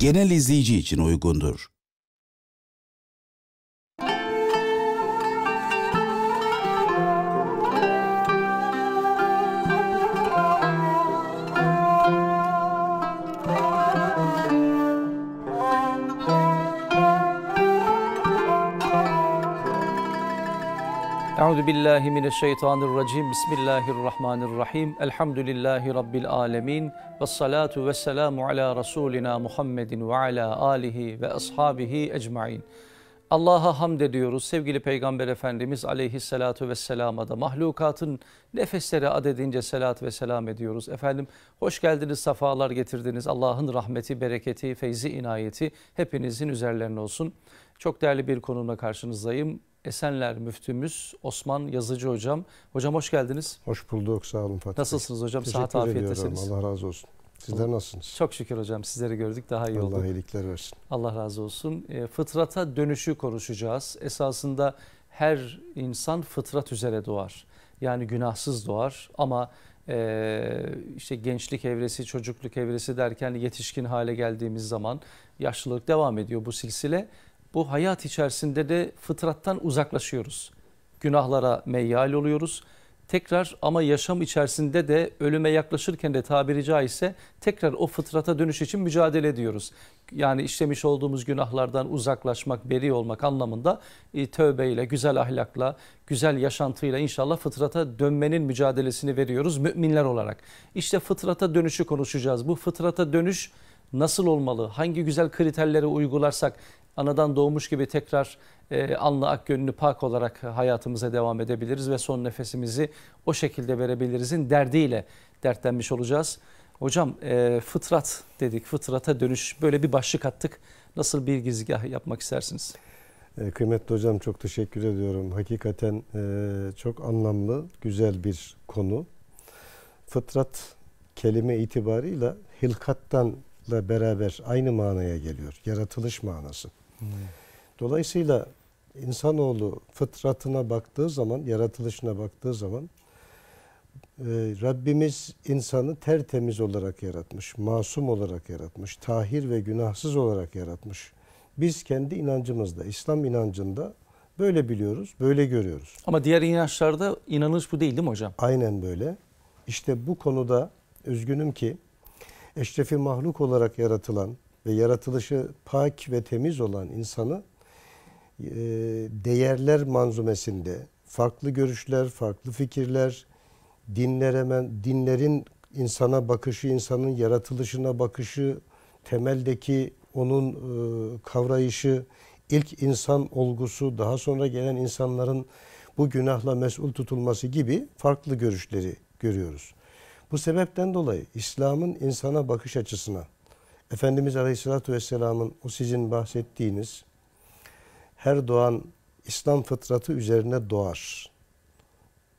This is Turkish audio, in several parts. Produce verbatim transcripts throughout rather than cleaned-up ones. genel izleyici için uygundur. Euzubillahimineşşeytanirracim. Bismillahirrahmanirrahim. Elhamdülillahi Rabbil alemin. Vessalatu vesselamu ala Resulina Muhammedin ve ala alihi ve ashabihi ecmain. Allah'a hamd ediyoruz. Sevgili Peygamber Efendimiz aleyhissalatu vesselama da mahlukatın nefesleri adedince selat ve selam ediyoruz. Efendim hoş geldiniz, safalar getirdiniz. Allah'ın rahmeti, bereketi, feyzi, inayeti hepinizin üzerlerine olsun. Çok değerli bir konumla karşınızdayım. Esenler Müftümüz Osman Yazıcı hocam. Hocam hoş geldiniz. Hoş bulduk, sağ olun Fatih Bey. Nasılsınız hocam? Teşekkür Saat afiyettesiniz. Allah razı olsun. Sizler nasılsınız? Çok şükür hocam, sizleri gördük, daha iyi olduk. Allah iyilikler versin. Allah razı olsun. E, fıtrata dönüşü konuşacağız. Esasında her insan fıtrat üzere doğar. Yani günahsız doğar ama e, işte gençlik evresi, çocukluk evresi derken yetişkin hale geldiğimiz zaman yaşlılık devam ediyor bu silsile. Bu hayat içerisinde de fıtrattan uzaklaşıyoruz. Günahlara meyyal oluyoruz. Tekrar ama yaşam içerisinde de ölüme yaklaşırken de tabiri caizse tekrar o fıtrata dönüş için mücadele ediyoruz. Yani işlemiş olduğumuz günahlardan uzaklaşmak, beri olmak anlamında tövbeyle, güzel ahlakla, güzel yaşantıyla inşallah fıtrata dönmenin mücadelesini veriyoruz müminler olarak. İşte fıtrata dönüşü konuşacağız. Bu fıtrata dönüş nasıl olmalı? Hangi güzel kriterleri uygularsak anadan doğmuş gibi tekrar e, anla ak gönlü pak olarak hayatımıza devam edebiliriz ve son nefesimizi o şekilde verebilirizin derdiyle dertlenmiş olacağız. Hocam e, fıtrat dedik, fıtrata dönüş, böyle bir başlık attık. Nasıl bir girizgah yapmak istersiniz? E, kıymetli hocam çok teşekkür ediyorum. Hakikaten e, çok anlamlı, güzel bir konu. Fıtrat kelime itibarıyla hilkattan beraber aynı manaya geliyor. Yaratılış manası. Hmm. Dolayısıyla insanoğlu fıtratına baktığı zaman, yaratılışına baktığı zaman e, Rabbimiz insanı tertemiz olarak yaratmış, masum olarak yaratmış, tahir ve günahsız olarak yaratmış. Biz kendi inancımızda, İslam inancında böyle biliyoruz, böyle görüyoruz. Ama diğer inançlarda inanış bu değil, değil mi hocam? Aynen böyle. İşte bu konuda üzgünüm ki eşrefi mahluk olarak yaratılan ve yaratılışı pak ve temiz olan insanı e, değerler manzumesinde farklı görüşler, farklı fikirler, dinler hemen, dinlerin insana bakışı, insanın yaratılışına bakışı, temeldeki onun e, kavrayışı, ilk insan olgusu, daha sonra gelen insanların bu günahla mesul tutulması gibi farklı görüşleri görüyoruz. Bu sebepten dolayı İslam'ın insana bakış açısına, Efendimiz Aleyhisselatü Vesselam'ın o sizin bahsettiğiniz her doğan İslam fıtratı üzerine doğar.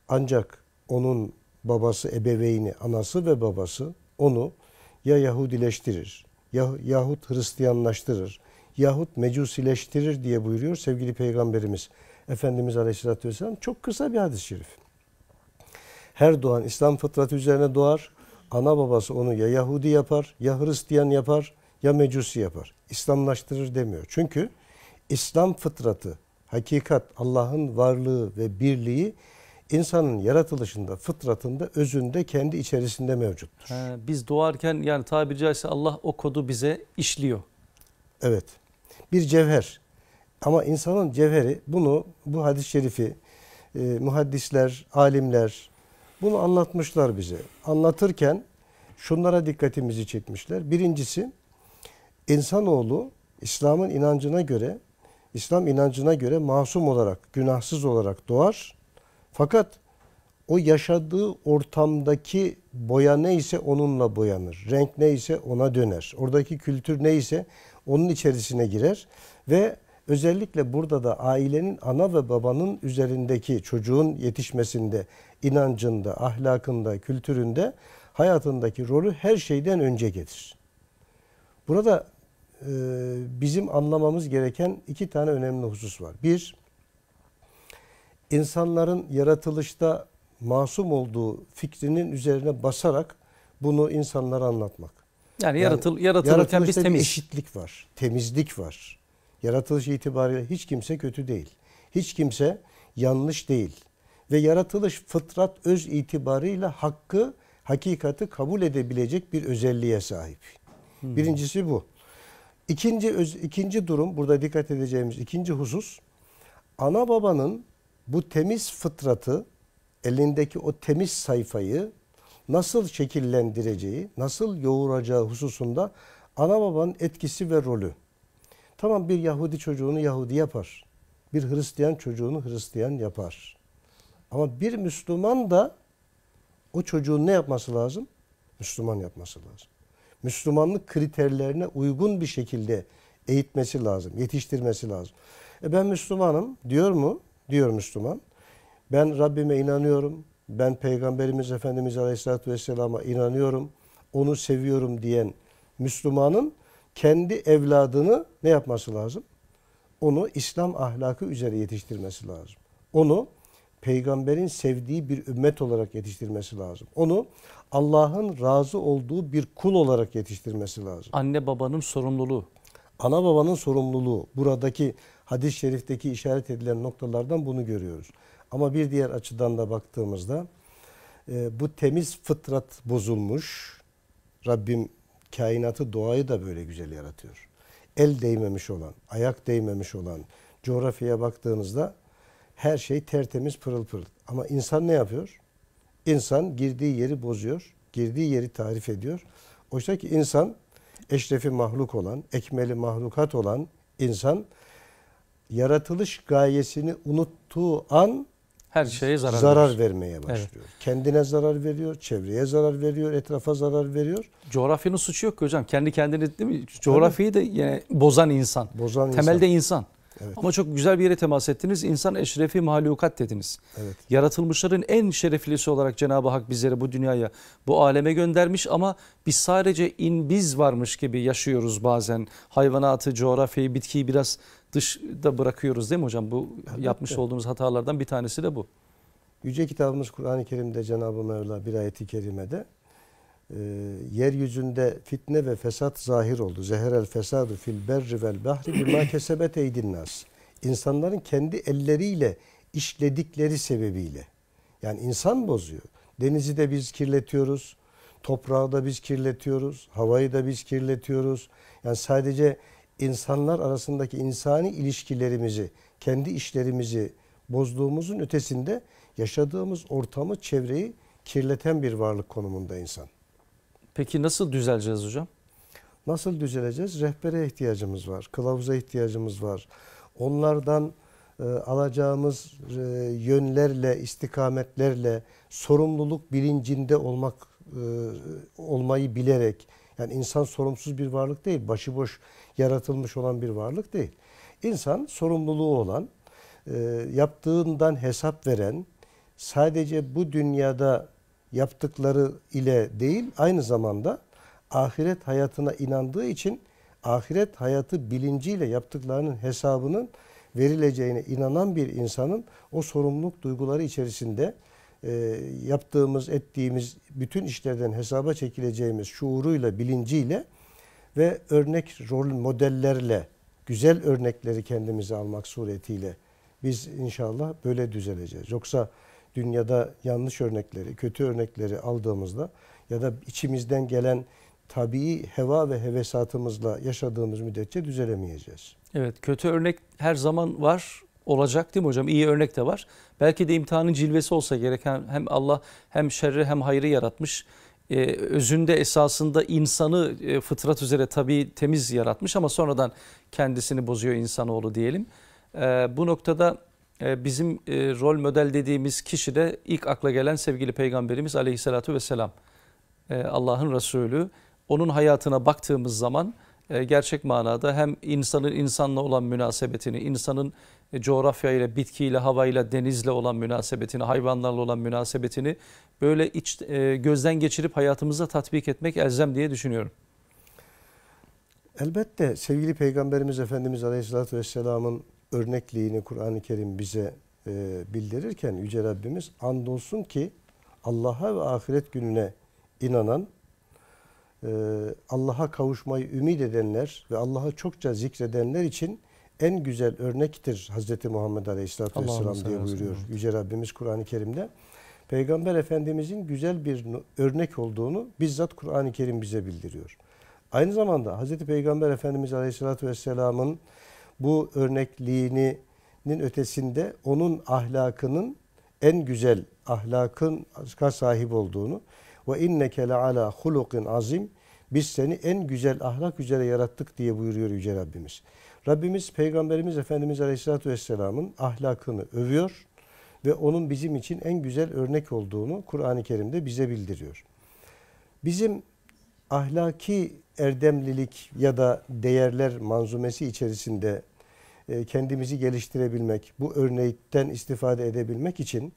Ancak onun babası, ebeveyni, anası ve babası onu ya Yahudileştirir, yah yahut Hristiyanlaştırır, yahut Mecusileştirir diye buyuruyor sevgili Peygamberimiz Efendimiz Aleyhisselatü Vesselam. Çok kısa bir hadis-i şerif. Her doğan İslam fıtratı üzerine doğar. Ana babası onu ya Yahudi yapar, ya Hristiyan yapar, ya Mecusi yapar. İslamlaştırır demiyor. Çünkü İslam fıtratı, hakikat, Allah'ın varlığı ve birliği insanın yaratılışında, fıtratında, özünde, kendi içerisinde mevcuttur. Ha, biz doğarken yani tabiri caizse Allah o kodu bize işliyor. Evet. Bir cevher. Ama insanın cevheri, bunu bu hadis-i şerifi e, muhaddisler, alimler bunu anlatmışlar bize. Anlatırken şunlara dikkatimizi çekmişler. Birincisi, insanoğlu İslam'ın inancına göre, İslam inancına göre masum olarak, günahsız olarak doğar. Fakat o yaşadığı ortamdaki boya neyse onunla boyanır. Renk neyse ona döner. Oradaki kültür neyse onun içerisine girer ve özellikle burada da ailenin, ana ve babanın üzerindeki çocuğun yetişmesinde, inancında, ahlakında, kültüründe, hayatındaki rolü her şeyden önce gelir. Burada e, bizim anlamamız gereken iki tane önemli husus var. Bir, insanların yaratılışta masum olduğu fikrinin üzerine basarak bunu insanlara anlatmak. Yani, yani yaratıl, yaratılırken biz temiz. Eşitlik var, temizlik var. Yaratılış itibariyle hiç kimse kötü değil. Hiç kimse yanlış değil. Ve yaratılış fıtrat öz itibarıyla hakkı, hakikati kabul edebilecek bir özelliğe sahip. Hmm. Birincisi bu. İkinci, öz, ikinci durum, burada dikkat edeceğimiz ikinci husus, ana babanın bu temiz fıtratı, elindeki o temiz sayfayı nasıl şekillendireceği, nasıl yoğuracağı hususunda ana babanın etkisi ve rolü. Tamam, bir Yahudi çocuğunu Yahudi yapar. Bir Hristiyan çocuğunu Hristiyan yapar. Ama bir Müslüman da o çocuğun ne yapması lazım? Müslüman yapması lazım. Müslümanlık kriterlerine uygun bir şekilde eğitmesi lazım, yetiştirmesi lazım. E ben Müslümanım diyor mu? Diyor Müslüman. Ben Rabbime inanıyorum. Ben Peygamberimiz Efendimiz Aleyhisselatü Vesselam'a inanıyorum. Onu seviyorum diyen Müslümanın kendi evladını ne yapması lazım? Onu İslam ahlakı üzere yetiştirmesi lazım. Onu Peygamberin sevdiği bir ümmet olarak yetiştirmesi lazım. Onu Allah'ın razı olduğu bir kul olarak yetiştirmesi lazım. Anne babanın sorumluluğu. Ana babanın sorumluluğu. Buradaki hadis-i şerifteki işaret edilen noktalardan bunu görüyoruz. Ama bir diğer açıdan da baktığımızda bu temiz fıtrat bozulmuş. Rabbim kainatı, doğayı da böyle güzel yaratıyor. El değmemiş olan, ayak değmemiş olan coğrafyaya baktığınızda her şey tertemiz, pırıl pırıl. Ama insan ne yapıyor? İnsan girdiği yeri bozuyor, girdiği yeri tarif ediyor. Oysa ki insan, eşrefi mahluk olan, ekmeli mahlukat olan insan, yaratılış gayesini unuttuğu an her şeye zarar, zarar vermeye başlıyor. Evet. Kendine zarar veriyor, çevreye zarar veriyor, etrafa zarar veriyor. Coğrafyanın suçu yok ki hocam. Kendi kendine değil mi? Coğrafyayı da yine bozan insan. Bozan Temelde insan. insan. Evet. Ama çok güzel bir yere temas ettiniz. İnsan eşrefi mahlukat dediniz. Evet. Yaratılmışların en şereflisi olarak Cenab-ı Hak bizleri bu dünyaya, bu aleme göndermiş ama biz sadece in biz varmış gibi yaşıyoruz bazen. Hayvanatı, coğrafyayı, bitkiyi biraz dışta bırakıyoruz değil mi hocam? Bu evet, yapmış evet. olduğumuz hatalardan bir tanesi de bu. Yüce kitabımız Kur'an-ı Kerim'de Cenab-ı Mevla bir ayeti kerimede e, yeryüzünde fitne ve fesat zahir oldu. Zeherel fesadu fil berri vel bahri bima kesebet eydinnas. İnsanların kendi elleriyle işledikleri sebebiyle. Yani insan bozuyor. Denizi de biz kirletiyoruz. Toprağı da biz kirletiyoruz. Havayı da biz kirletiyoruz. Yani sadece İnsanlar arasındaki insani ilişkilerimizi, kendi işlerimizi bozduğumuzun ötesinde yaşadığımız ortamı, çevreyi kirleten bir varlık konumunda insan. Peki nasıl düzeleceğiz hocam? Nasıl düzeleceğiz? Rehbere ihtiyacımız var, kılavuza ihtiyacımız var. Onlardan e, alacağımız e, yönlerle, istikametlerle, sorumluluk bilincinde olmak, e, olmayı bilerek, yani insan sorumsuz bir varlık değil, başıboş yaratılmış olan bir varlık değil. İnsan sorumluluğu olan, yaptığından hesap veren, sadece bu dünyada yaptıkları ile değil, aynı zamanda ahiret hayatına inandığı için ahiret hayatı bilinciyle yaptıklarının hesabının verileceğine inanan bir insanın o sorumluluk duyguları içerisinde E, yaptığımız, ettiğimiz bütün işlerden hesaba çekileceğimiz şuuruyla, bilinciyle ve örnek rol modellerle, güzel örnekleri kendimize almak suretiyle biz inşallah böyle düzeleceğiz. Yoksa dünyada yanlış örnekleri, kötü örnekleri aldığımızda ya da içimizden gelen tabii heva ve hevesatımızla yaşadığımız müddetçe düzelemeyeceğiz. Evet, kötü örnek her zaman var. Olacak değil mi hocam? İyi örnek de var. Belki de imtihanın cilvesi olsa gerek. Hem Allah hem şerri hem hayrı yaratmış. Ee, özünde esasında insanı e, fıtrat üzere tabii temiz yaratmış ama sonradan kendisini bozuyor insanoğlu diyelim. Ee, bu noktada e, bizim e, rol model dediğimiz kişi de ilk akla gelen sevgili Peygamberimiz Aleyhisselatü Vesselam. Ee, Allah'ın Resulü. Onun hayatına baktığımız zaman e, gerçek manada hem insanın insanla olan münasebetini, insanın coğrafyayla, bitkiyle, havayla, denizle olan münasebetini, hayvanlarla olan münasebetini böyle iç, e, gözden geçirip hayatımıza tatbik etmek elzem diye düşünüyorum. Elbette sevgili Peygamberimiz Efendimiz Aleyhisselatü Vesselam'ın örnekliğini Kur'an-ı Kerim bize e, bildirirken Yüce Rabbimiz andolsun ki Allah'a ve ahiret gününe inanan, Allah'a kavuşmayı ümit edenler ve Allah'ı çokça zikredenler için en güzel örnektir Hz. Muhammed Aleyhisselatü Vesselam diye buyuruyor Yüce Rabbimiz Kur'an-ı Kerim'de. Peygamber Efendimiz'in güzel bir örnek olduğunu bizzat Kur'an-ı Kerim bize bildiriyor. Aynı zamanda Hz. Peygamber Efendimiz Aleyhisselatü Vesselam'ın bu örnekliğinin ötesinde onun ahlakının en güzel ahlakın sahip olduğunu ve inneke le ala hulukin azim, biz seni en güzel ahlak üzere yarattık diye buyuruyor Yüce Rabbimiz. Rabbimiz Peygamberimiz Efendimiz Aleyhisselatü Vesselam'ın ahlakını övüyor ve onun bizim için en güzel örnek olduğunu Kur'an-ı Kerim'de bize bildiriyor. Bizim ahlaki erdemlilik ya da değerler manzumesi içerisinde kendimizi geliştirebilmek, bu örnekten istifade edebilmek için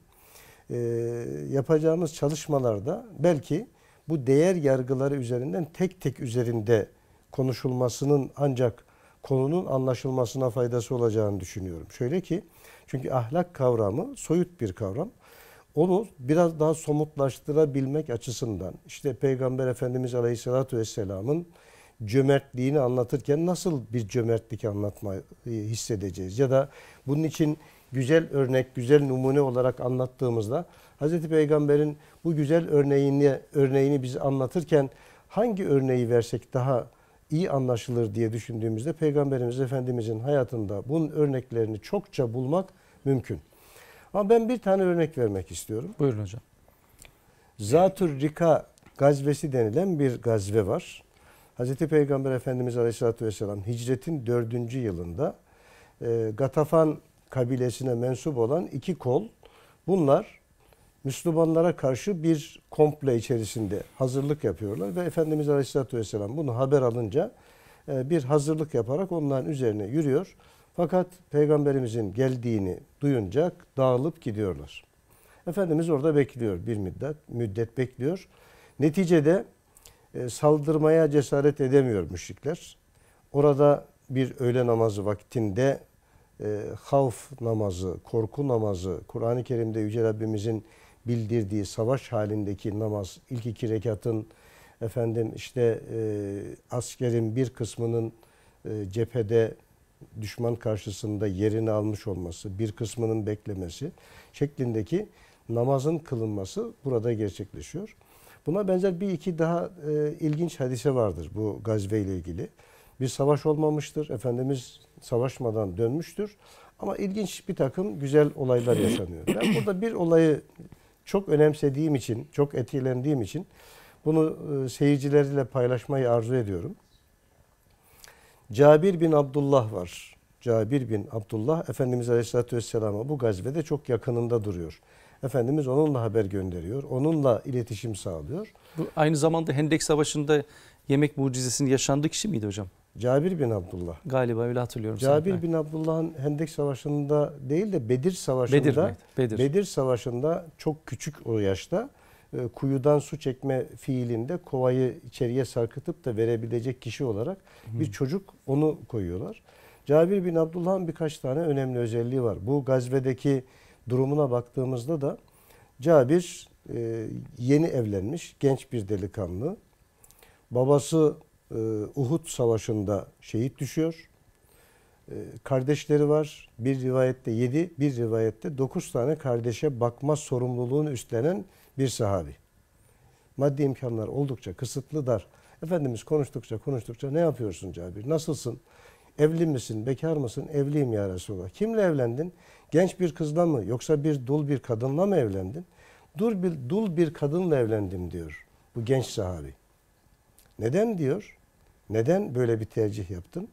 yapacağımız çalışmalarda belki bu değer yargıları üzerinden tek tek üzerinde konuşulmasının ancak konunun anlaşılmasına faydası olacağını düşünüyorum. Şöyle ki, çünkü ahlak kavramı soyut bir kavram. Onu biraz daha somutlaştırabilmek açısından işte Peygamber Efendimiz Aleyhisselatü Vesselam'ın cömertliğini anlatırken nasıl bir cömertlik anlatmayı hissedeceğiz? Ya da bunun için güzel örnek, güzel numune olarak anlattığımızda Hz. Peygamber'in bu güzel örneğini, örneğini biz anlatırken hangi örneği versek daha iyi anlaşılır diye düşündüğümüzde Peygamberimiz Efendimiz'in hayatında bunun örneklerini çokça bulmak mümkün. Ama ben bir tane örnek vermek istiyorum. Buyurun hocam. Zatürrika gazvesi denilen bir gazve var. Hz. Peygamber Efendimiz Aleyhisselatü Vesselam hicretin dördüncü yılında e, Gatafan kabilesine mensup olan iki kol, bunlar Müslümanlara karşı bir komplo içerisinde hazırlık yapıyorlar ve Efendimiz Aleyhisselatü Vesselam bunu haber alınca e, bir hazırlık yaparak onların üzerine yürüyor. Fakat Peygamberimizin geldiğini duyunca dağılıp gidiyorlar. Efendimiz orada bekliyor, bir müddet, müddet bekliyor. Neticede e, saldırmaya cesaret edemiyor müşrikler. Orada bir öğle namazı vaktinde e, havf namazı, korku namazı, Kur'an-ı Kerim'de Yüce Rabbimizin bildirdiği savaş halindeki namaz, ilk iki rekatın efendim işte e, askerin bir kısmının e, cephede düşman karşısında yerini almış olması, bir kısmının beklemesi şeklindeki namazın kılınması burada gerçekleşiyor. Buna benzer bir iki daha e, ilginç hadise vardır bu gazve ile ilgili. Bir savaş olmamıştır, Efendimiz savaşmadan dönmüştür ama ilginç bir takım güzel olaylar yaşanıyor. Ben burada bir olayı çok önemsediğim için, çok etkilendiğim için bunu e, seyircilerle paylaşmayı arzu ediyorum. Cabir bin Abdullah var. Cabir bin Abdullah Efendimiz Aleyhisselatü Vesselam'a bu gazvede çok yakınında duruyor. Efendimiz onunla haber gönderiyor. Onunla iletişim sağlıyor. Bu aynı zamanda Hendek Savaşı'nda yemek mucizesinin yaşandığı kişi miydi hocam? Cabir bin Abdullah. Galiba öyle hatırlıyorum. Cabir sana. bin Abdullah'ın Hendek Savaşı'nda değil de Bedir Savaşı'nda Bedir, evet, Bedir. Bedir Savaşı'nda çok küçük o yaşta kuyudan su çekme fiilinde kovayı içeriye sarkıtıp da verebilecek kişi olarak bir çocuk, onu koyuyorlar. Cabir bin Abdullah'ın birkaç tane önemli özelliği var. Bu gazvedeki durumuna baktığımızda da Cabir yeni evlenmiş genç bir delikanlı. Babası Uhud Savaşı'nda şehit düşüyor. Kardeşleri var. Bir rivayette yedi, bir rivayette dokuz tane kardeşe bakma sorumluluğunu üstlenen bir sahabi. Maddi imkanlar oldukça kısıtlı, dar. Efendimiz konuştukça konuştukça ne yapıyorsun Cabir? Nasılsın? Evli misin? Bekar mısın? Evliyim ya Resulallah. Kimle evlendin? Genç bir kızla mı? Yoksa bir dul bir kadınla mı evlendin? Dur bir, dul bir kadınla evlendim diyor bu genç sahabi. Neden diyor? Neden böyle bir tercih yaptın?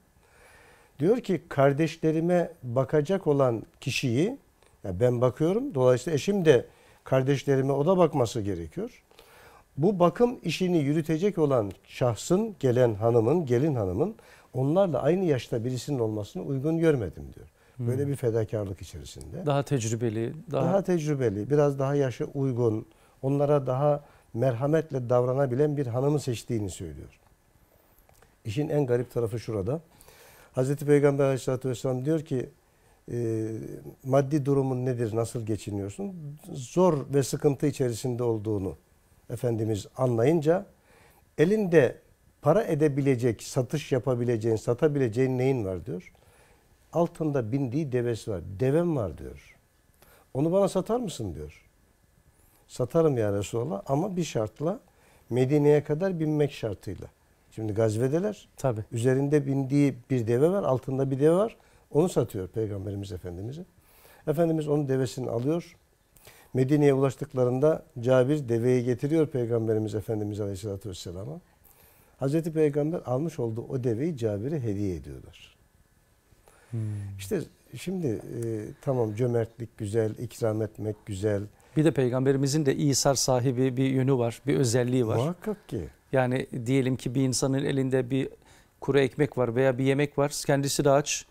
Diyor ki kardeşlerime bakacak olan kişiyi ya ben bakıyorum. Dolayısıyla eşim de kardeşlerime o da bakması gerekiyor. Bu bakım işini yürütecek olan şahsın, gelen hanımın, gelin hanımın onlarla aynı yaşta birisinin olmasını uygun görmedim diyor. Böyle hmm. bir fedakarlık içerisinde. Daha tecrübeli. Daha... daha tecrübeli, biraz daha yaşa uygun, onlara daha merhametle davranabilen bir hanımı seçtiğini söylüyor. İşin en garip tarafı şurada. Hz. Peygamber Aleyhisselatü Vesselam diyor ki, E, maddi durumun nedir, nasıl geçiniyorsun? Zor ve sıkıntı içerisinde olduğunu Efendimiz anlayınca elinde para edebilecek, satış yapabileceğin, satabileceğin neyin var diyor. Altında bindiği devesi var. Devem var diyor. Onu bana satar mısın diyor. Satarım ya Resulallah, ama bir şartla, Medine'ye kadar binmek şartıyla. Şimdi gazvedeler. Tabii. Üzerinde bindiği bir deve var, altında bir deve var. Onu satıyor Peygamberimiz Efendimiz'e. Efendimiz onun devesini alıyor. Medine'ye ulaştıklarında Cabir deveyi getiriyor Peygamberimiz Efendimiz Aleyhisselatü Vesselam'a. Hz. Peygamber almış olduğu o deveyi Cabir'e hediye ediyorlar. Hmm. İşte şimdi e, tamam, cömertlik güzel, ikram etmek güzel. Bir de Peygamberimizin de İsar sahibi bir yönü var, bir özelliği var. Muhakkak ki. Yani diyelim ki bir insanın elinde bir kuru ekmek var veya bir yemek var. Kendisi de aç,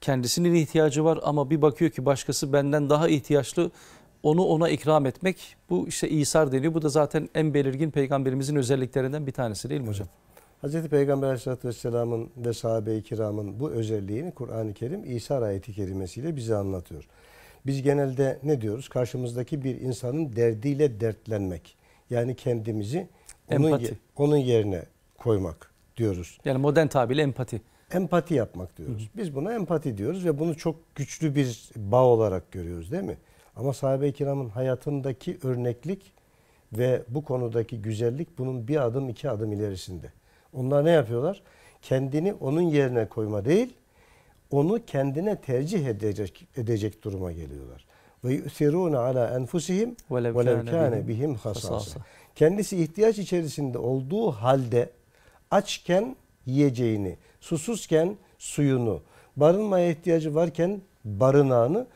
kendisinin ihtiyacı var ama bir bakıyor ki başkası benden daha ihtiyaçlı. Onu ona ikram etmek, bu işte İsar deniyor. Bu da zaten en belirgin Peygamberimizin özelliklerinden bir tanesi değil mi hocam? Evet. Hz. Peygamber Aleyhisselatü Vesselam'ın ve sahabe-i kiramın bu özelliğini Kur'an-ı Kerim İsar ayeti kerimesiyle bize anlatıyor. Biz genelde ne diyoruz? Karşımızdaki bir insanın derdiyle dertlenmek. Yani kendimizi onun, ye onun yerine koymak diyoruz. Yani modern tabirle empati. Empati yapmak diyoruz. Hı hı. Biz buna empati diyoruz ve bunu çok güçlü bir bağ olarak görüyoruz değil mi? Ama sahabe-i kiramın hayatındaki örneklik ve bu konudaki güzellik bunun bir adım iki adım ilerisinde. Onlar ne yapıyorlar? Kendini onun yerine koyma değil, onu kendine tercih edecek, edecek duruma geliyorlar. وَيُؤْثِرُونَ عَلَى أَنْفُسِهِمْ وَلَوْ كَانَ بِهِمْ خَصَاصَةٌ. Kendisi ihtiyaç içerisinde olduğu halde açken yiyeceğini, susuzken suyunu, barınmaya ihtiyacı varken barınağını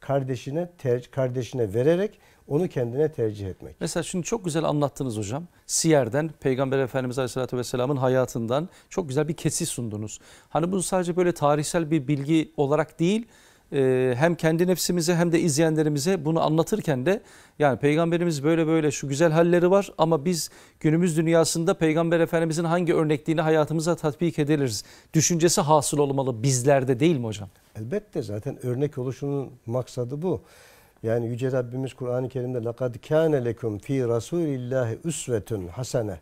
kardeşine tercih, kardeşine vererek onu kendine tercih etmek. Mesela şimdi çok güzel anlattınız hocam. Siyer'den, Peygamber Efendimiz Aleyhisselatü Vesselam'ın hayatından çok güzel bir kesit sundunuz. Hani bunu sadece böyle tarihsel bir bilgi olarak değil, hem kendi nefsimize hem de izleyenlerimize bunu anlatırken de yani Peygamberimiz böyle böyle şu güzel halleri var ama biz günümüz dünyasında Peygamber Efendimiz'in hangi örnekliğini hayatımıza tatbik ederiz düşüncesi hasıl olmalı bizlerde değil mi hocam? Elbette, zaten örnek oluşunun maksadı bu. Yani Yüce Rabbimiz Kur'an-ı Kerim'de لَقَدْ كَانَ لَكُمْ ف۪ي رَسُولِ اللّٰهِ اُسْوَةٌ حَسَنَةٌ.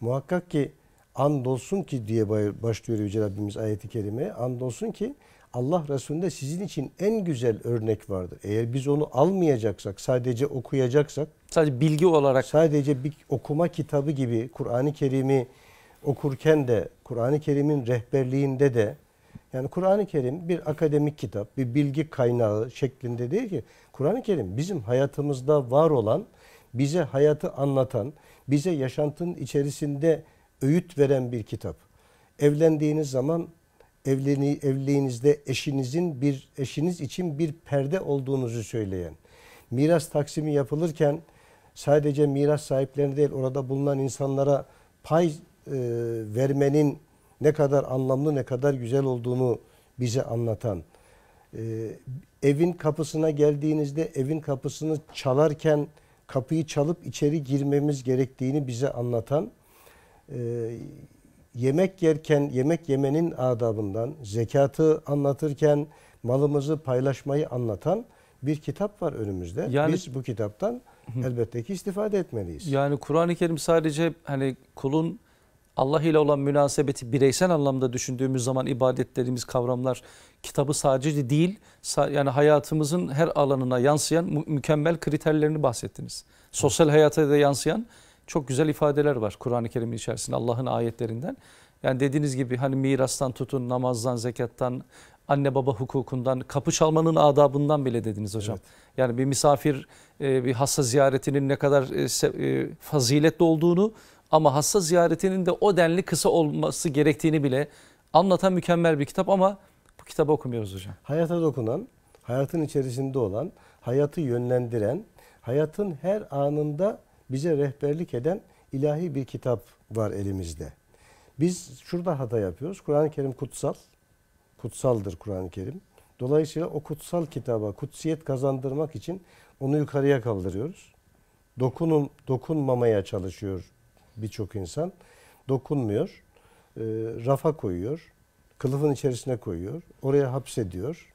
Muhakkak ki, andolsun ki diye başlıyor Yüce Rabbimiz ayeti kerimeye. Andolsun ki Allah Resulü'nde sizin için en güzel örnek vardır. Eğer biz onu almayacaksak, sadece okuyacaksak, sadece bilgi olarak, sadece bir okuma kitabı gibi Kur'an-ı Kerim'i okurken de, Kur'an-ı Kerim'in rehberliğinde de, yani Kur'an-ı Kerim bir akademik kitap, bir bilgi kaynağı şeklinde değil ki. Kur'an-ı Kerim bizim hayatımızda var olan, bize hayatı anlatan, bize yaşantının içerisinde öğüt veren bir kitap. Evlendiğiniz zaman evleni, evliliğinizde eşinizin bir eşiniz için bir perde olduğunuzu söyleyen, miras taksimi yapılırken sadece miras sahiplerine değil orada bulunan insanlara pay e, vermenin ne kadar anlamlı, ne kadar güzel olduğunu bize anlatan, e, evin kapısına geldiğinizde evin kapısını çalarken kapıyı çalıp içeri girmemiz gerektiğini bize anlatan, e, yemek yerken yemek yemenin adabından, zekatı anlatırken malımızı paylaşmayı anlatan bir kitap var önümüzde. Yani, biz bu kitaptan elbette ki istifade etmeliyiz. Yani Kur'an-ı Kerim sadece hani kulun Allah ile olan münasebeti bireysel anlamda düşündüğümüz zaman ibadetlerimiz, kavramlar kitabı sadece değil, yani hayatımızın her alanına yansıyan mükemmel kriterlerini bahsettiniz. Sosyal hayata da yansıyan çok güzel ifadeler var Kur'an-ı Kerim'in içerisinde, Allah'ın ayetlerinden. Yani dediğiniz gibi hani mirastan tutun, namazdan, zekattan, anne baba hukukundan, kapı çalmanın adabından bile dediniz hocam. Evet. Yani bir misafir, bir hasta ziyaretinin ne kadar faziletli olduğunu ama hasta ziyaretinin de o denli kısa olması gerektiğini bile anlatan mükemmel bir kitap ama bu kitabı okumuyoruz hocam. Hayata dokunan, hayatın içerisinde olan, hayatı yönlendiren, hayatın her anında bize rehberlik eden ilahi bir kitap var elimizde. Biz şurada hata yapıyoruz. Kur'an-ı Kerim kutsal. Kutsaldır Kur'an-ı Kerim. Dolayısıyla o kutsal kitaba kutsiyet kazandırmak için onu yukarıya kaldırıyoruz. Dokunun, dokunmamaya çalışıyor birçok insan. Dokunmuyor. E, rafa koyuyor. Kılıfın içerisine koyuyor. Oraya hapsediyor.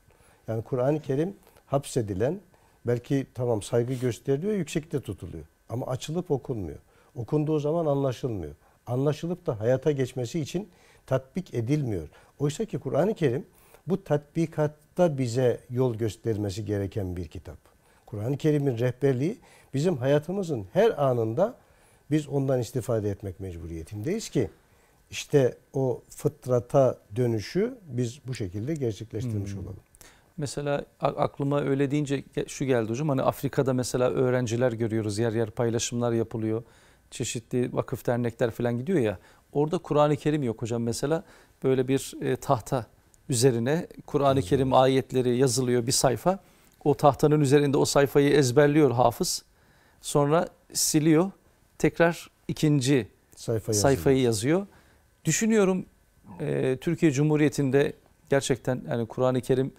Yani Kur'an-ı Kerim hapsedilen, belki tamam saygı gösteriliyor, yüksekte tutuluyor. Ama açılıp okunmuyor. Okunduğu zaman anlaşılmıyor. anlaşılıp da hayata geçmesi için tatbik edilmiyor. Oysa ki Kur'an-ı Kerim bu tatbikatta bize yol göstermesi gereken bir kitap. Kur'an-ı Kerim'in rehberliği bizim hayatımızın her anında biz ondan istifade etmek mecburiyetindeyiz ki işte o fıtrata dönüşü biz bu şekilde gerçekleştirmiş hmm. olalım. Mesela aklıma öyle deyince şu geldi hocam, hani Afrika'da mesela öğrenciler görüyoruz, yer yer paylaşımlar yapılıyor. Çeşitli vakıf dernekler falan gidiyor ya. Orada Kur'an-ı Kerim yok hocam mesela, böyle bir tahta üzerine Kur'an-ı Kerim ayetleri yazılıyor bir sayfa. O tahtanın üzerinde o sayfayı ezberliyor hafız. Sonra siliyor, tekrar ikinci sayfa sayfayı yazıyor. Düşünüyorum e, Türkiye Cumhuriyeti'nde gerçekten yani Kur'an-ı Kerim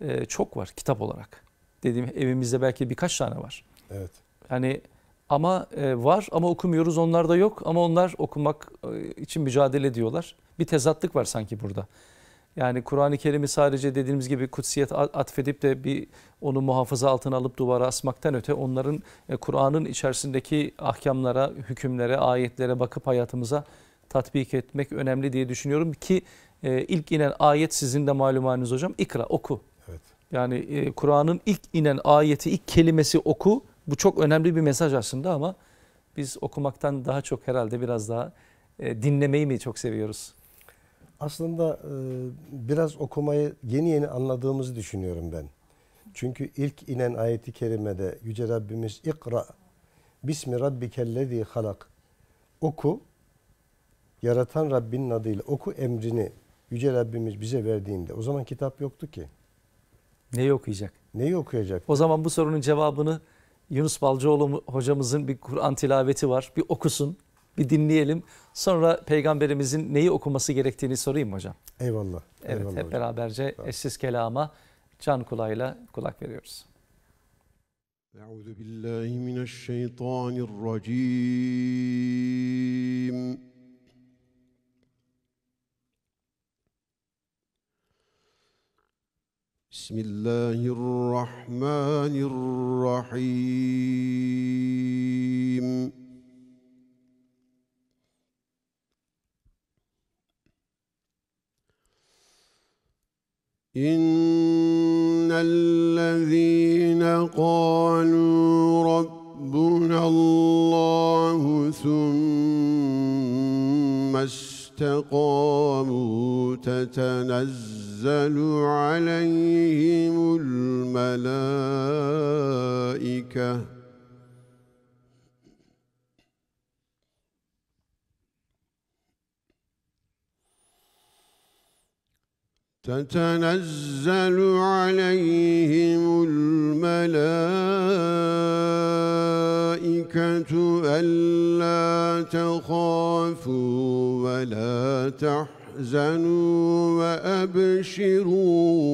e, çok var kitap olarak. Dediğim evimizde belki birkaç tane var. Evet. Yani ama e, var ama okumuyoruz, onlar da yok ama onlar okumak e, için mücadele ediyorlar. Bir tezatlık var sanki burada. Yani Kur'an-ı Kerim'i sadece dediğimiz gibi kutsiyet atfedip de bir onu muhafaza altına alıp duvara asmaktan öte onların e, Kur'an'ın içerisindeki ahkamlara, hükümlere, ayetlere bakıp hayatımıza tatbik etmek önemli diye düşünüyorum ki e, ilk inen ayet sizin de malumunuz hocam, ikra, oku. Evet. Yani e, Kur'an'ın ilk inen ayeti, ilk kelimesi oku. Bu çok önemli bir mesaj aslında ama biz okumaktan daha çok herhalde biraz daha e, dinlemeyi mi çok seviyoruz? Aslında e, biraz okumayı yeni yeni anladığımızı düşünüyorum ben. Çünkü ilk inen ayeti kerimede Yüce Rabbimiz ikra, bismi rabbikellezi halak, oku. Yaratan Rabbinin adıyla oku emrini Yüce Rabbimiz bize verdiğinde, o zaman kitap yoktu ki. Neyi okuyacak? Neyi okuyacak? O zaman bu sorunun cevabını Yunus Balcıoğlu hocamızın bir Kur'an tilaveti var. Bir okusun, bir dinleyelim. Sonra Peygamberimizin neyi okuması gerektiğini sorayım hocam. Eyvallah. Evet, eyvallah hep hocam. Beraberce tamam. Eşsiz kelama can kulağıyla kulak veriyoruz. Euzubillahimineşşeytanirracim. بسم الله الرحمن الرحيم إن الذين قالوا ربنا الله ثم استقاموا تتنزل تنزل عليهم الملائكة تتنزل عليهم الملائكة ألا تخافوا ولا تحزنوا زنوا وأبشروا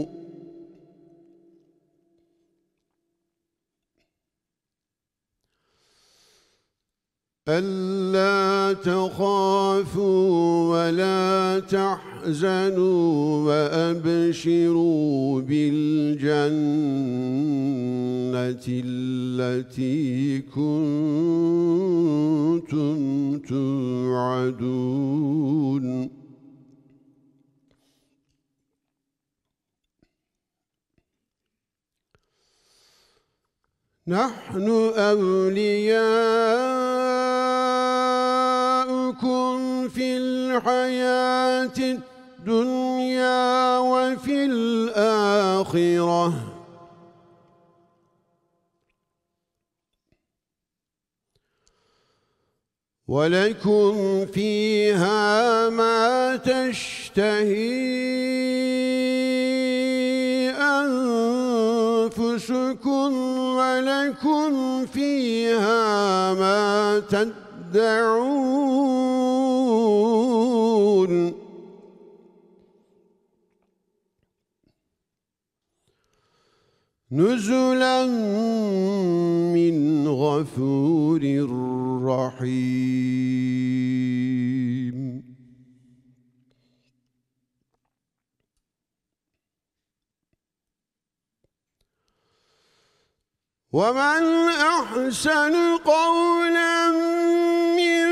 ألا تخافوا ولا تحزنوا وأبشروا بالجنة التي كنتم توعدون نحن أولياؤكم في الحياة الدنيا وفي الآخرة ولكم فيها ما تشتهي أنفسكم وَلَكُمْ فِيهَا مَا تَدَّعُونَ نُزُلًا مِّنْ غَفُورٍ رَّحِيمٍ وَمَنْ أَحْسَنُ قَوْلًا مِّمَّنْ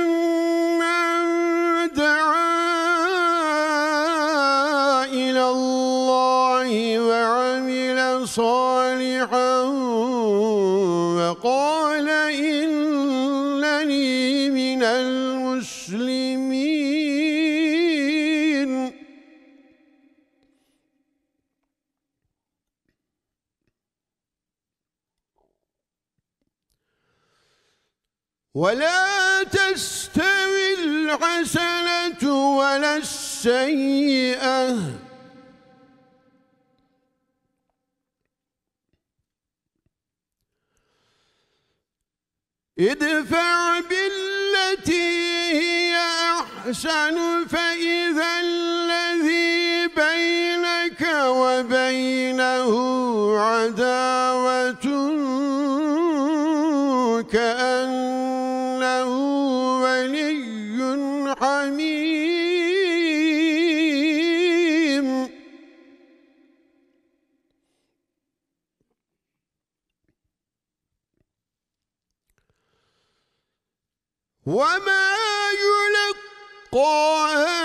وَلَا تَسْتَوِي الْحَسَنَةُ وَلَا السَّيِّئَةُ اِدْفَعْ بِالَّتِي هِيَ أَحْسَنُ فَإِذَا الَّذِي بَيْنَكَ وَبَيْنَهُ عَدَاوَةٌ كَأَنَّهُ وَلِيٌّ حَمِيمٌ وَمَا يُلَقَّاهَا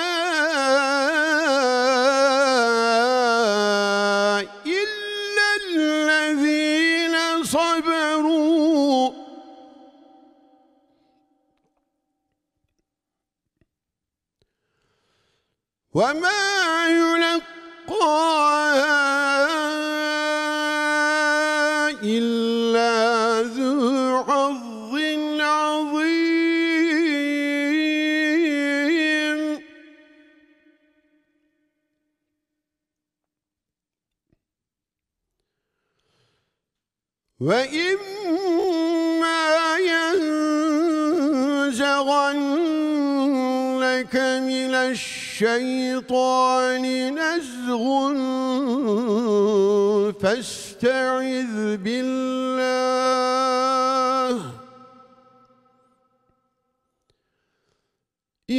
إِلَّا الَّذِينَ صَبَرُوا وَمَا يُلَقَّاهَا إِلَّا ذُو حَظٍّ عَظِيمٍ وَإِمَّا يَنزَغَنَّكَ مِنَ الشَّيْطَانِ نَزْغٌ فَاسْتَعِذْ بِاللَّهِ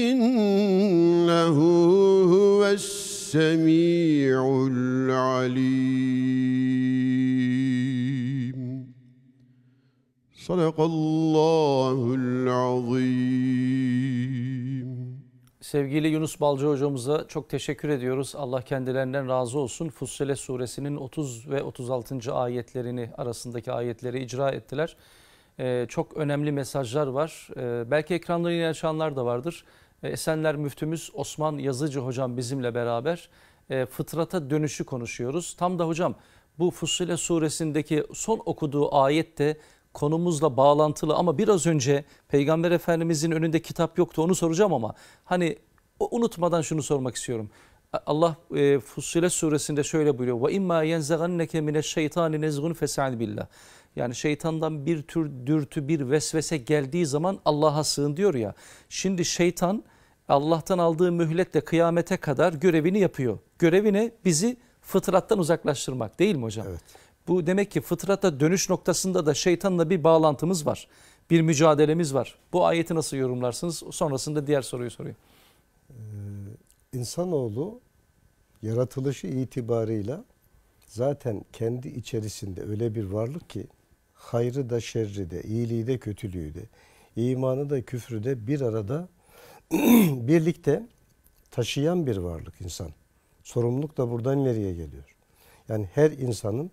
إِنَّهُ هُوَ السَّمِيعُ الْعَلِيمُ Sadakallahul azim. Sevgili Yunus Balcıoğlu hocamıza çok teşekkür ediyoruz. Allah kendilerinden razı olsun. Fussilet suresinin otuz ve otuz altıncı ayetlerini arasındaki ayetleri icra ettiler. Ee, çok önemli mesajlar var. Ee, belki ekranlarıyla yaşayanlar da vardır. Ee, Esenler Müftümüz Osman Yazıcı hocam bizimle beraber ee, fıtrata dönüşü konuşuyoruz. Tam da hocam bu Fussilet suresindeki son okuduğu ayette konumuzla bağlantılı ama biraz önce Peygamber Efendimizin önünde kitap yoktu, onu soracağım ama hani unutmadan şunu sormak istiyorum. Allah e, Fussilet suresinde şöyle buyuruyor. Ve imma yenzaganneke mineşşeytani nezgun fes'an billah. Yani şeytandan bir tür dürtü, bir vesvese geldiği zaman Allah'a sığın diyor ya. Şimdi şeytan Allah'tan aldığı mühletle kıyamete kadar görevini yapıyor. Görevi ne? Bizi fıtrattan uzaklaştırmak, değil mi hocam? Evet. Bu demek ki fıtrata dönüş noktasında da şeytanla bir bağlantımız var. Bir mücadelemiz var. Bu ayeti nasıl yorumlarsınız? Sonrasında diğer soruyu sorayım. Ee, insanoğlu yaratılışı itibarıyla zaten kendi içerisinde öyle bir varlık ki hayrı da şerri de, iyiliği de kötülüğü de, imanı da küfrü de bir arada birlikte taşıyan bir varlık insan. Sorumluluk da buradan nereye geliyor? Yani her insanın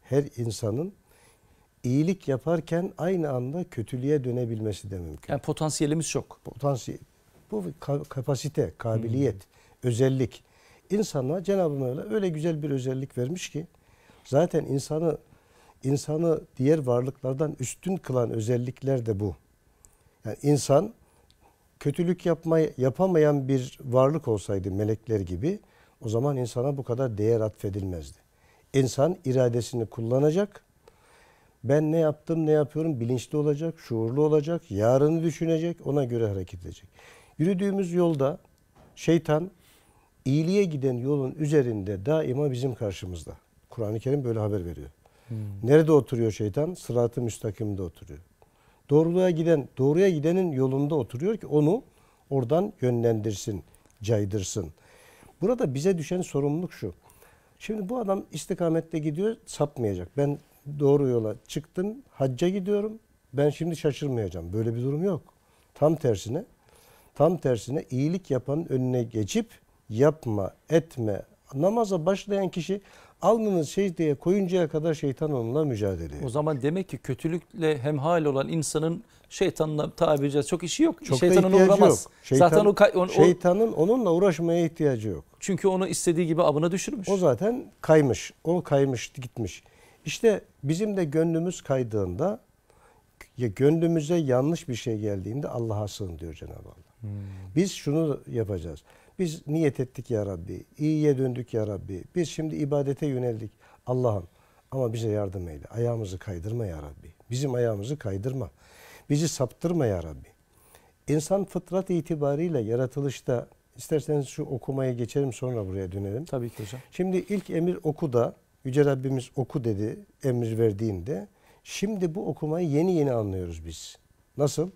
her insanın iyilik yaparken aynı anda kötülüğe dönebilmesi de mümkün. Yani potansiyelimiz çok. Potansiyel. Bu kapasite, kabiliyet, hmm. özellik. İnsana Cenab-ı Mevla öyle güzel bir özellik vermiş ki zaten insanı insanı diğer varlıklardan üstün kılan özellikler de bu. Yani insan kötülük yapmayı yapamayan bir varlık olsaydı melekler gibi o zaman insana bu kadar değer atfedilmezdi. İnsan iradesini kullanacak, ben ne yaptım, ne yapıyorum bilinçli olacak, şuurlu olacak, yarını düşünecek, ona göre hareket edecek. Yürüdüğümüz yolda şeytan iyiliğe giden yolun üzerinde daima bizim karşımızda. Kur'an-ı Kerim böyle haber veriyor. Hmm. Nerede oturuyor şeytan? Sırat-ı müstakimde oturuyor. Doğruluğa giden, doğruya gidenin yolunda oturuyor ki onu oradan yönlendirsin, caydırsın. Burada bize düşen sorumluluk şu. Şimdi bu adam istikamette gidiyor, sapmayacak. Ben doğru yola çıktım, hacca gidiyorum. Ben şimdi şaşırmayacağım. Böyle bir durum yok. Tam tersine, tam tersine iyilik yapanın önüne geçip yapma, etme. Namaza başlayan kişi alnını secdeye koyuncaya kadar şeytan onunla mücadele ediyor. O zaman demek ki kötülükle hemhal olan insanın şeytanla tabiri caizse çok işi yok. Çok şeytanın uğramaz. Yok. Şeytan, zaten o, o, şeytanın onunla uğraşmaya ihtiyacı yok. Çünkü onu istediği gibi abına düşürmüş. O zaten kaymış. O kaymış gitmiş. İşte bizim de gönlümüz kaydığında Ya gönlümüze yanlış bir şey geldiğinde Allah'a sığın diyor Cenab-ı Allah. Hmm. Biz şunu yapacağız. Biz niyet ettik ya Rabbi. İyiye döndük ya Rabbi. Biz şimdi ibadete yöneldik. Allah'ım ama bize yardım eyle. Ayağımızı kaydırma ya Rabbi. Bizim ayağımızı kaydırma. Bizi saptırma ya Rabbi. İnsan fıtrat itibariyle yaratılışta, isterseniz şu okumaya geçelim sonra buraya dönelim. Tabii ki hocam. Şimdi ilk emir oku da Yüce Rabbimiz oku dedi emir verdiğinde. Şimdi bu okumayı yeni yeni anlıyoruz biz. Nasıl?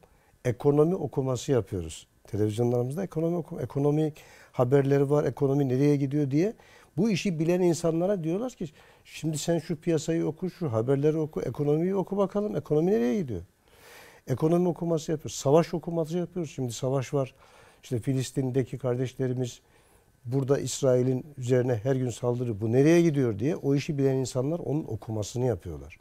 Ekonomi okuması yapıyoruz. Televizyonlarımızda ekonomi okuma, ekonomik haberleri var, ekonomi nereye gidiyor diye. Bu işi bilen insanlara diyorlar ki şimdi sen şu piyasayı oku, şu haberleri oku, ekonomiyi oku bakalım. Ekonomi nereye gidiyor? Ekonomi okuması yapıyoruz. Savaş okuması yapıyoruz. Şimdi savaş var. İşte Filistin'deki kardeşlerimiz burada İsrail'in üzerine her gün saldırıyor. Bu nereye gidiyor diye o işi bilen insanlar onun okumasını yapıyorlar.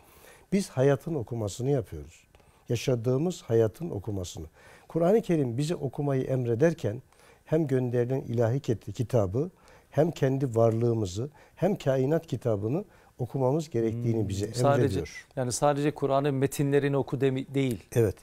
Biz hayatın okumasını yapıyoruz. Yaşadığımız hayatın okumasını. Kur'an-ı Kerim bize okumayı emrederken hem gönderilen ilahi kitabı hem kendi varlığımızı hem kainat kitabını okumamız gerektiğini hmm, bize emrediyor. Sadece, yani sadece Kur'an'ın metinlerini oku de, değil. Evet.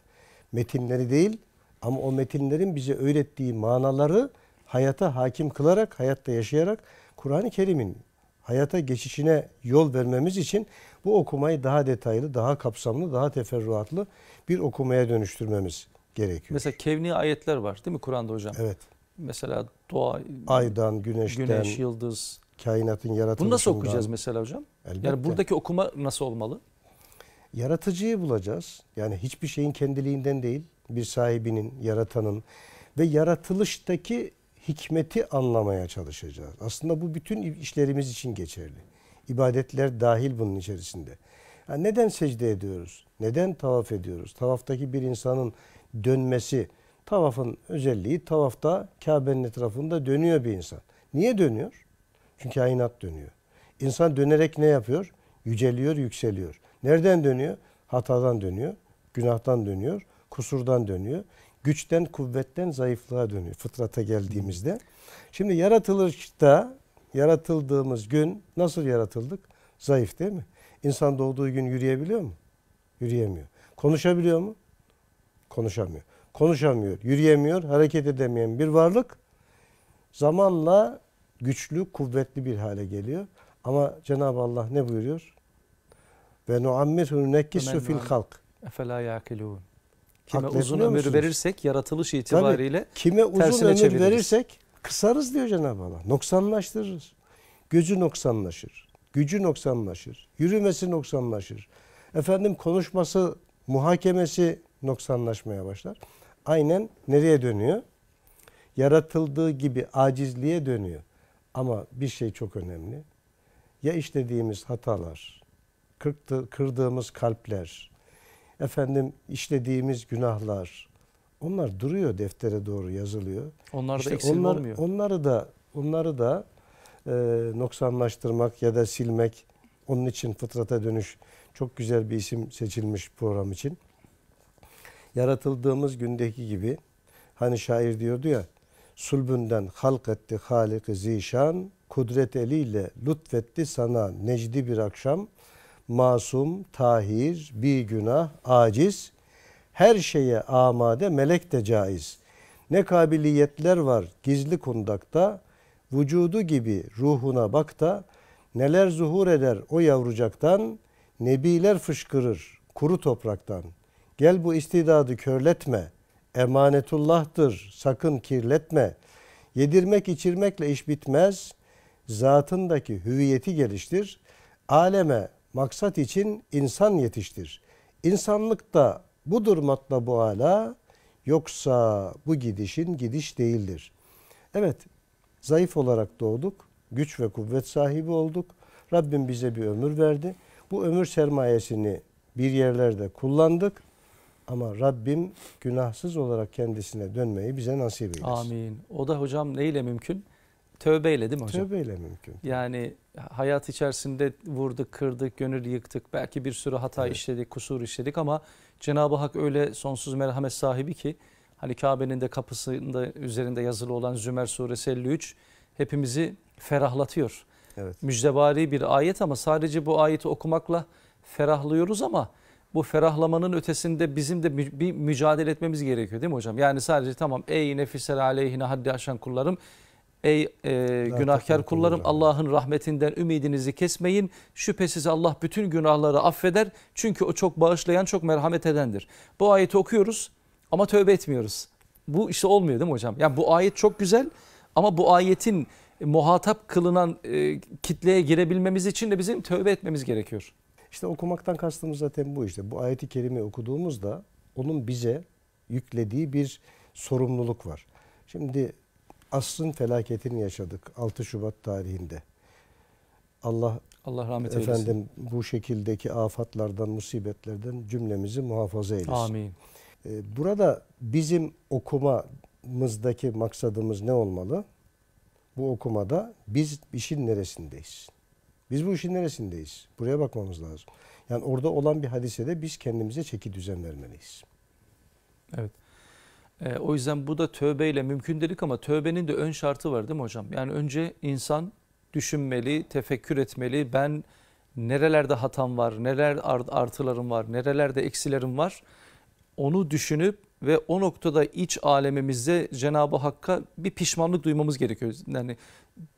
Metinleri değil ama o metinlerin bize öğrettiği manaları hayata hakim kılarak, hayatta yaşayarak Kur'an-ı Kerim'in hayata geçişine yol vermemiz için bu okumayı daha detaylı, daha kapsamlı, daha teferruatlı bir okumaya dönüştürmemiz gerekiyor. Mesela kevni ayetler var değil mi Kur'an'da hocam? Evet. Mesela doğa, aydan, güneşten, güneş, yıldız, kainatın yaratılışından. Bunu nasıl okuyacağız mesela hocam? Elbette. Yani buradaki okuma nasıl olmalı? Yaratıcıyı bulacağız. Yani hiçbir şeyin kendiliğinden değil, bir sahibinin, yaratanın ve yaratılıştaki hikmeti anlamaya çalışacağız. Aslında bu bütün işlerimiz için geçerli. İbadetler dahil bunun içerisinde. Yani neden secde ediyoruz? Neden tavaf ediyoruz? Tavaftaki bir insanın dönmesi, tavafın özelliği, tavafta Kabe'nin etrafında dönüyor bir insan. Niye dönüyor? Çünkü kainat dönüyor. İnsan dönerek ne yapıyor? Yüceliyor, yükseliyor. Nereden dönüyor? Hatadan dönüyor, günahtan dönüyor, kusurdan dönüyor. Güçten, kuvvetten, zayıflığa dönüyor fıtrata geldiğimizde. Şimdi yaratılışta, yaratıldığımız gün nasıl yaratıldık? Zayıf değil mi? İnsan doğduğu gün yürüyebiliyor mu? Yürüyemiyor. Konuşabiliyor mu? Konuşamıyor. Konuşamıyor, yürüyemiyor, hareket edemeyen bir varlık zamanla güçlü, kuvvetli bir hale geliyor. Ama Cenab-ı Allah ne buyuruyor? Ve nu'ammiru nekissu fil halk. Efela ya'kilûn. Kime uzun ömür musunuz? Verirsek yaratılış itibariyle tabii, kime uzun ömür çeviririz. Verirsek kısarız diyor Cenab-ı Allah. Noksanlaştırırız. Gözü noksanlaşır. Gücü noksanlaşır. Yürümesi noksanlaşır. Efendim konuşması, muhakemesi noksanlaşmaya başlar. Aynen nereye dönüyor? Yaratıldığı gibi acizliğe dönüyor. Ama bir şey çok önemli. Ya işlediğimiz hatalar, kırdığımız kalpler, efendim işlediğimiz günahlar, onlar duruyor, deftere doğru yazılıyor. Onlar işte da eksilmiyor. Onlar, onları da onları da e, noksanlaştırmak ya da silmek, onun için fıtrata dönüş çok güzel bir isim seçilmiş program için. Yaratıldığımız gündeki gibi, hani şair diyordu ya, sulbünden halk etti Halik-i Zişan, kudret eliyle lütfetti sana necdi bir akşam, masum, tahir, bir günah, aciz, her şeye amade, melek de caiz. Ne kabiliyetler var gizli kundakta, vücudu gibi ruhuna bak da, neler zuhur eder o yavrucaktan, nebiler fışkırır kuru topraktan. Gel bu istidadı körletme, emanetullah'tır sakın kirletme. Yedirmek içirmekle iş bitmez, zatındaki hüviyeti geliştir. Aleme maksat için insan yetiştir. İnsanlıkta budur matla bu ala, yoksa bu gidişin gidiş değildir. Evet, zayıf olarak doğduk, güç ve kuvvet sahibi olduk. Rabbim bize bir ömür verdi. Bu ömür sermayesini bir yerlerde kullandık. Ama Rabbim günahsız olarak kendisine dönmeyi bize nasip eylesin. Amin. O da hocam neyle mümkün? Tövbeyle değil mi hocam? Tövbeyle mümkün. Yani hayat içerisinde vurduk, kırdık, gönül yıktık. Belki bir sürü hata evet. işledik, kusur işledik ama Cenab-ı Hak öyle sonsuz merhamet sahibi ki hani Kabe'nin de kapısında üzerinde yazılı olan Zümer suresi elli üç hepimizi ferahlatıyor. Evet. Müjdebari bir ayet ama sadece bu ayeti okumakla ferahlıyoruz ama bu ferahlamanın ötesinde bizim de bir mücadele etmemiz gerekiyor değil mi hocam? Yani sadece tamam ey nefisel aleyhine haddi aşan kullarım, ey e, günahkar kullarım, Allah'ın rahmetinden ümidinizi kesmeyin. Şüphesiz Allah bütün günahları affeder. Çünkü o çok bağışlayan, çok merhamet edendir. Bu ayeti okuyoruz ama tövbe etmiyoruz. Bu işte olmuyor değil mi hocam? Yani bu ayet çok güzel ama bu ayetin muhatap kılınan e, kitleye girebilmemiz için de bizim tövbe etmemiz gerekiyor. İşte okumaktan kastımız zaten bu işte. Bu ayeti kerimeyi okuduğumuzda onun bize yüklediği bir sorumluluk var. Şimdi asrın felaketini yaşadık altı Şubat tarihinde. Allah, Allah rahmet eylesin. Efendim bu şekildeki afatlardan, musibetlerden cümlemizi muhafaza eylesin. Amin. Burada bizim okumamızdaki maksadımız ne olmalı? Bu okumada biz işin neresindeyiz? Biz bu işin neresindeyiz? Buraya bakmamız lazım. Yani orada olan bir hadisede biz kendimize çeki düzen vermeliyiz. Evet. E, o yüzden bu da tövbeyle mümkün dedik ama tövbenin de ön şartı var değil mi hocam? Yani önce insan düşünmeli, tefekkür etmeli. Ben nerelerde hatam var, neler artılarım var, nerelerde eksilerim var? Onu düşünüp ve o noktada iç alemimizde Cenab-ı Hakk'a bir pişmanlık duymamız gerekiyor. Yani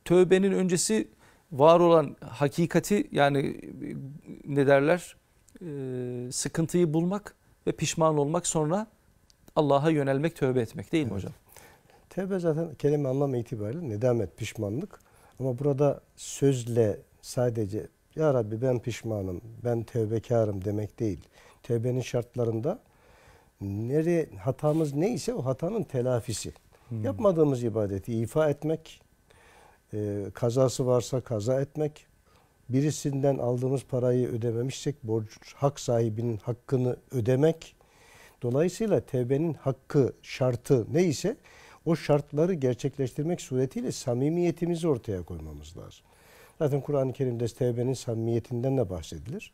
tövbenin öncesi var olan hakikati, yani ne derler, e, sıkıntıyı bulmak ve pişman olmak, sonra Allah'a yönelmek, tövbe etmek değil mi evet hocam? Tövbe zaten kelime anlamı itibariyle nedamet, pişmanlık. Ama burada sözle sadece ya Rabbi ben pişmanım, ben tövbekarım demek değil. Tövbenin şartlarında nereye, hatamız neyse o hatanın telafisi. Hmm. Yapmadığımız ibadeti ifa etmek, e, kazası varsa kaza etmek, birisinden aldığımız parayı ödememişsek borç, hak sahibinin hakkını ödemek. Dolayısıyla tevbenin hakkı, şartı neyse o şartları gerçekleştirmek suretiyle samimiyetimizi ortaya koymamız lazım. Zaten Kur'an-ı Kerim'de tevbenin samimiyetinden de bahsedilir.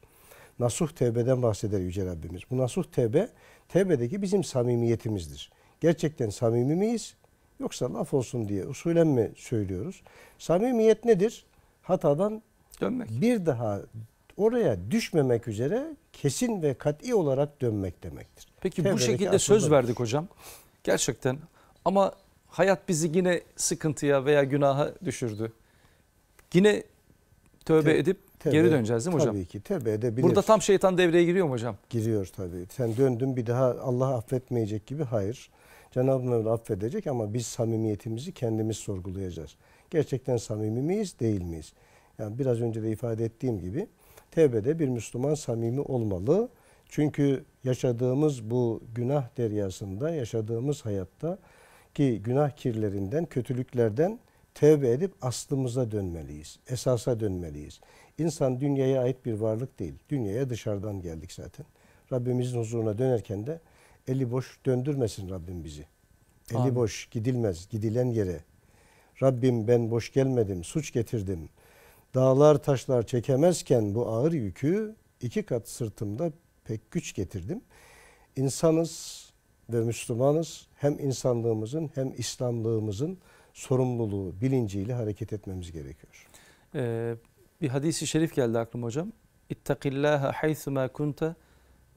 Nasuh tevbeden bahseder Yüce Rabbimiz. Bu nasuh tevbe, tevbedeki bizim samimiyetimizdir. Gerçekten samimi miyiz? Yoksa laf olsun diye usulen mi söylüyoruz? Samimiyet nedir? Hatadan dönmek. Bir daha oraya düşmemek üzere kesin ve kat'i olarak dönmek demektir. Peki tevbe bu şekilde söz verdik hocam. Gerçekten ama hayat bizi yine sıkıntıya veya günaha düşürdü. Yine tövbe Te edip tevbe, geri döneceğiz değil mi hocam? Tabii ki tövbe edebilir. Burada tam şeytan devreye giriyor mu hocam? Giriyor tabii. Sen döndün bir daha Allah affetmeyecek gibi, hayır. Cenab-ı Mevla affedecek ama biz samimiyetimizi kendimiz sorgulayacağız. Gerçekten samimi miyiz, değil miyiz? Yani biraz önce de ifade ettiğim gibi tevbede bir Müslüman samimi olmalı. Çünkü yaşadığımız bu günah deryasında, yaşadığımız hayatta ki günah kirlerinden, kötülüklerden tevbe edip aslımıza dönmeliyiz. Esasa dönmeliyiz. İnsan dünyaya ait bir varlık değil. Dünyaya dışarıdan geldik zaten. Rabbimizin huzuruna dönerken de eli boş döndürmesin Rabbim bizi. Eli Amin. Boş gidilmez, gidilen yere. Rabbim ben boş gelmedim, suç getirdim. Dağlar taşlar çekemezken bu ağır yükü iki kat sırtımda pek güç getirdim. İnsanız ve Müslümanız, hem insanlığımızın hem İslamlığımızın sorumluluğu bilinciyle hareket etmemiz gerekiyor. Ee, bir hadisi şerif geldi aklıma hocam. İttakillâhe haythumâ kunte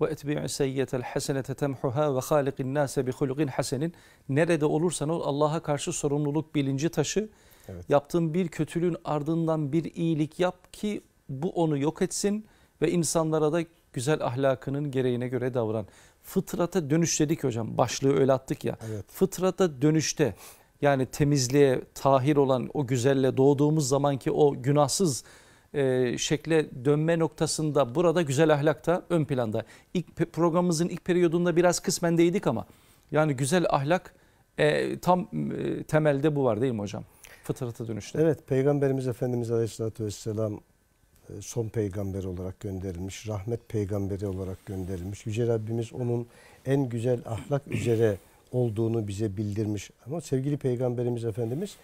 ve etbi'ü seyyetel hasenete temhuhâ ve hâlikin nâse bi hulugin hasenin. Nerede olursan ol Allah'a karşı sorumluluk bilinci taşı. Evet. Yaptığın bir kötülüğün ardından bir iyilik yap ki bu onu yok etsin ve insanlara da güzel ahlakının gereğine göre davran. Fıtrata dönüş dedik hocam. Başlığı öyle attık ya. Evet. Fıtrata dönüşte, yani temizliğe, tahir olan o güzelle doğduğumuz zamanki o günahsız e, şekle dönme noktasında burada güzel ahlak da ön planda. İlk programımızın ilk periyodunda biraz kısmen değdik ama yani güzel ahlak e, tam e, temelde bu var değil mi hocam? Fıtrata dönüşte. Evet, Peygamberimiz Efendimiz Aleyhisselatü Vesselam son peygamber olarak gönderilmiş, rahmet peygamberi olarak gönderilmiş. Yüce Rabbimiz onun en güzel ahlak üzere olduğunu bize bildirmiş. Ama sevgili Peygamberimiz Efendimiz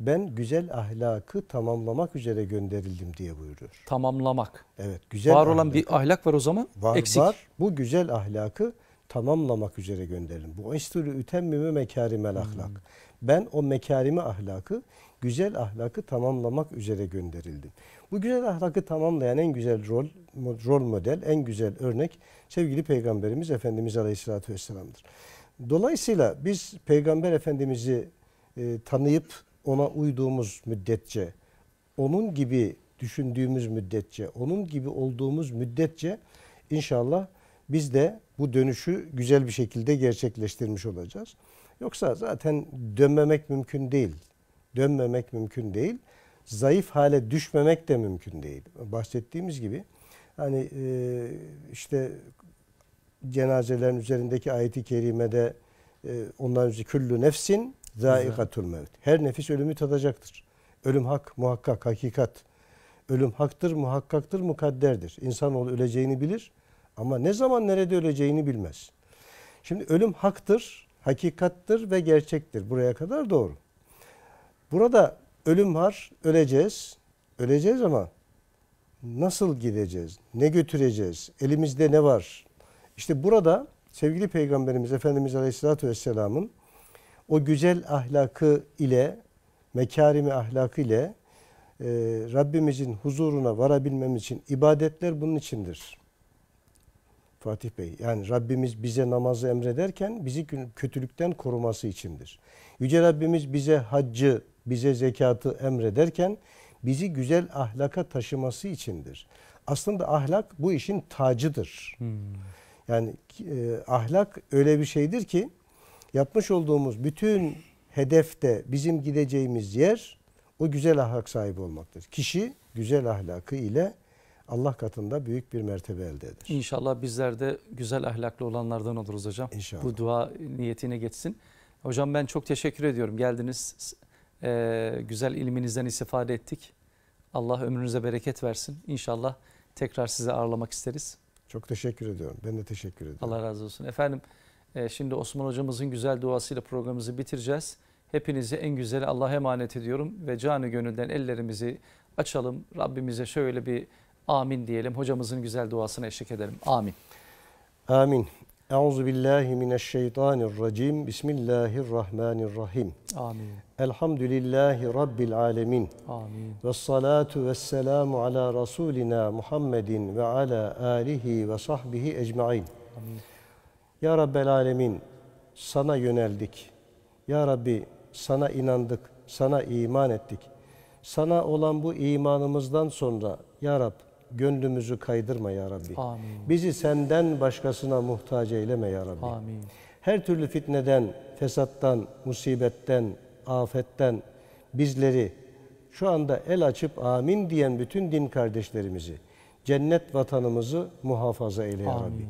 ben güzel ahlakı tamamlamak üzere gönderildim diye buyuruyor. Tamamlamak. Evet. Güzel var ahlak. Olan bir ahlak var o zaman. Var, eksik. Var. Bu güzel ahlakı tamamlamak üzere gönderildim. Bu estülü ütemmümü mekarimel ahlak. Ben o mekarime ahlakı güzel ahlakı tamamlamak üzere gönderildi. Bu güzel ahlakı tamamlayan en güzel rol, rol model, en güzel örnek sevgili Peygamberimiz Efendimiz Aleyhisselatü Vesselam'dır. Dolayısıyla biz Peygamber Efendimiz'i e, tanıyıp ona uyduğumuz müddetçe, onun gibi düşündüğümüz müddetçe, onun gibi olduğumuz müddetçe inşallah biz de bu dönüşü güzel bir şekilde gerçekleştirmiş olacağız. Yoksa zaten dönmemek mümkün değil. Dönmemek mümkün değil. Zayıf hale düşmemek de mümkün değil. Bahsettiğimiz gibi hani e, işte cenazelerin üzerindeki ayet-i kerimede e, ondan önce küllü nefsin zâikatul mevt. Her nefis ölümü tadacaktır. Ölüm hak, muhakkak, hakikat. Ölüm haktır, muhakkaktır, mukadderdir. İnsanoğlu öleceğini bilir ama ne zaman nerede öleceğini bilmez. Şimdi ölüm haktır, hakikattır ve gerçektir. Buraya kadar doğru. Burada ölüm var, öleceğiz. Öleceğiz ama nasıl gideceğiz? Ne götüreceğiz? Elimizde ne var? İşte burada sevgili Peygamberimiz Efendimiz Aleyhisselatü Vesselam'ın o güzel ahlakı ile, mekârimi ahlakı ile e, Rabbimizin huzuruna varabilmemiz için ibadetler bunun içindir. Fatih Bey, yani Rabbimiz bize namazı emrederken bizi kötülükten koruması içindir. Yüce Rabbimiz bize haccı, bize zekatı emrederken bizi güzel ahlaka taşıması içindir. Aslında ahlak bu işin tacıdır. Hmm. Yani e, ahlak öyle bir şeydir ki yapmış olduğumuz bütün hedefte bizim gideceğimiz yer o güzel ahlak sahibi olmaktır. Kişi güzel ahlakı ile Allah katında büyük bir mertebe elde eder. İnşallah bizler de güzel ahlaklı olanlardan oluruz hocam. İnşallah. Bu dua niyetine geçsin. Hocam ben çok teşekkür ediyorum. Geldiniz, e, güzel ilminizden istifade ettik. Allah ömrünüze bereket versin. İnşallah tekrar sizi ağırlamak isteriz. Çok teşekkür ediyorum. Ben de teşekkür ediyorum. Allah razı olsun. Efendim e, şimdi Osman hocamızın güzel duasıyla programımızı bitireceğiz. Hepinizi en güzeli Allah'a emanet ediyorum ve canı gönülden ellerimizi açalım. Rabbimize şöyle bir amin diyelim. Hocamızın güzel duasına eşlik edelim. Amin. Amin. Euzubillahimineşşeytanirracim. Bismillahirrahmanirrahim. Amin. Elhamdülillahi Rabbil alemin. Amin. Vessalatu vesselamu ala Rasulina Muhammedin ve ala alihi ve sahbihi ecmain. Amin. Ya Rabbel alemin, sana yöneldik. Ya Rabbi, sana inandık, sana iman ettik. Sana olan bu imanımızdan sonra Ya Rab, gönlümüzü kaydırma Ya Rabbi. Amin. Bizi senden başkasına muhtaç eyleme Ya Rabbi. Amin. Her türlü fitneden, fesattan, musibetten, afetten bizleri, şu anda el açıp amin diyen bütün din kardeşlerimizi, cennet vatanımızı muhafaza eyle Ya Amin. Rabbi.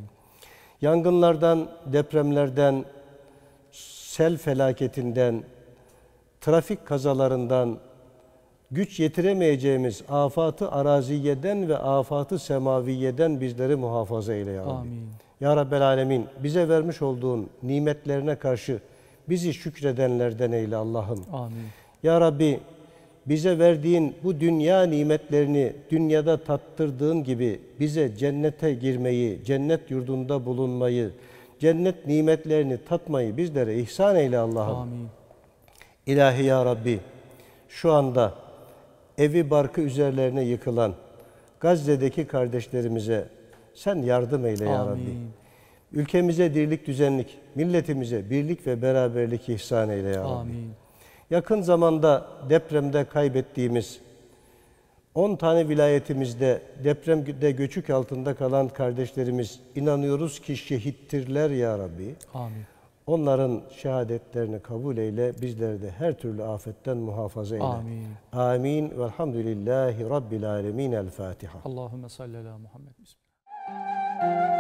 Yangınlardan, depremlerden, sel felaketinden, trafik kazalarından, güç yetiremeyeceğimiz afat-ı araziyeden ve afat-ı semaviyeden bizleri muhafaza eyle Ya Rabbi. Amin. Ya Rabbel alemin, bize vermiş olduğun nimetlerine karşı bizi şükredenlerden eyle Allah'ım. Amin. Ya Rabbi, bize verdiğin bu dünya nimetlerini dünyada tattırdığın gibi bize cennete girmeyi, cennet yurdunda bulunmayı, cennet nimetlerini tatmayı bizlere ihsan eyle Allah'ım. Amin. İlahi Ya Rabbi, şu anda evi barkı üzerlerine yıkılan Gazze'deki kardeşlerimize sen yardım eyle Amin. Ya Rabbi. Ülkemize dirlik düzenlik, milletimize birlik ve beraberlik ihsan eyle Ya Rabbi. Amin. Yakın zamanda depremde kaybettiğimiz on tane vilayetimizde depremde göçük altında kalan kardeşlerimiz, inanıyoruz ki şehittirler Ya Rabbi. Amin. Onların şehadetlerini kabul eyle. Bizleri de her türlü afetten muhafaza eyle. Amin. Amin. Velhamdülillahi Rabbil alemin. El Fatiha. Allahümme salli ala Muhammed. Bismillah.